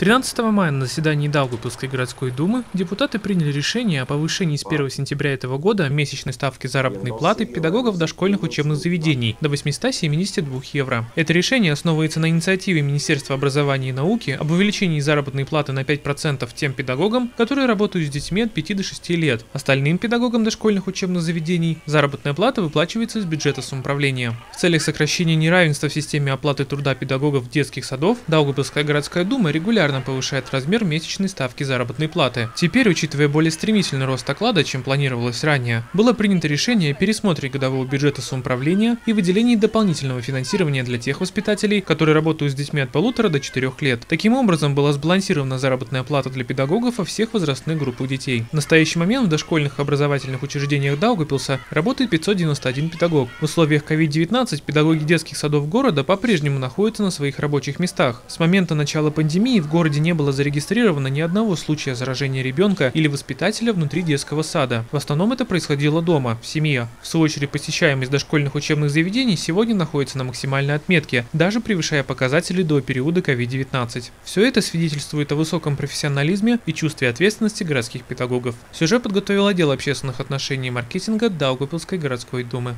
13 мая на заседании Даугавпилской городской думы депутаты приняли решение о повышении с 1 сентября этого года месячной ставки заработной платы педагогов дошкольных учебных заведений до 872 евро. Это решение основывается на инициативе Министерства образования и науки об увеличении заработной платы на 5% тем педагогам, которые работают с детьми от 5 до 6 лет. Остальным педагогам дошкольных учебных заведений заработная плата выплачивается из бюджета самоуправления. В целях сокращения неравенства в системе оплаты труда педагогов детских садов Даугавпилская городская дума регулярно повышает размер месячной ставки заработной платы. Теперь, учитывая более стремительный рост оклада, чем планировалось ранее, было принято решение о пересмотре годового бюджета самоуправления и выделении дополнительного финансирования для тех воспитателей, которые работают с детьми от 1,5 до 4 лет. Таким образом, была сбалансирована заработная плата для педагогов во всех возрастных группах детей. В настоящий момент в дошкольных образовательных учреждениях Даугавпилса работает 591 педагог. В условиях COVID-19 педагоги детских садов города по-прежнему находятся на своих рабочих местах. С момента начала пандемии в городе не было зарегистрировано ни одного случая заражения ребенка или воспитателя внутри детского сада. В основном это происходило дома, в семье. В свою очередь, посещаемость дошкольных учебных заведений сегодня находится на максимальной отметке, даже превышая показатели до периода COVID-19. Все это свидетельствует о высоком профессионализме и чувстве ответственности городских педагогов. Сюжет подготовил отдел общественных отношений и маркетинга Даугавпилской городской думы.